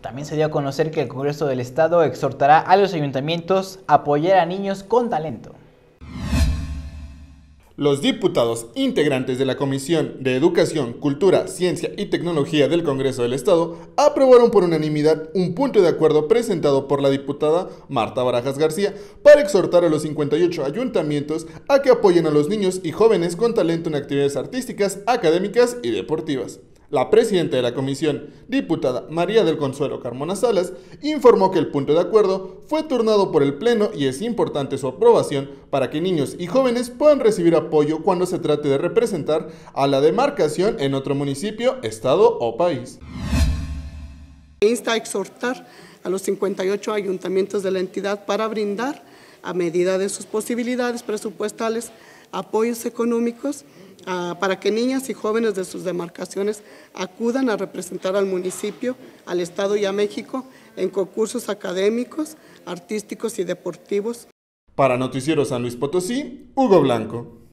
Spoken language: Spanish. También se dio a conocer que el Congreso del Estado exhortará a los ayuntamientos a apoyar a niños con talento. Los diputados integrantes de la Comisión de Educación, Cultura, Ciencia y Tecnología del Congreso del Estado aprobaron por unanimidad un punto de acuerdo presentado por la diputada Marta Barajas García para exhortar a los 58 ayuntamientos a que apoyen a los niños y jóvenes con talento en actividades artísticas, académicas y deportivas. La presidenta de la comisión, diputada María del Consuelo Carmona Salas, informó que el punto de acuerdo fue turnado por el Pleno y es importante su aprobación para que niños y jóvenes puedan recibir apoyo cuando se trate de representar a la demarcación en otro municipio, estado o país. Insta a exhortar a los 58 ayuntamientos de la entidad para brindar, a medida de sus posibilidades presupuestales, apoyos económicos para que niñas y jóvenes de sus demarcaciones acudan a representar al municipio, al Estado y a México en concursos académicos, artísticos y deportivos. Para Noticieros San Luis Potosí, Hugo Blanco.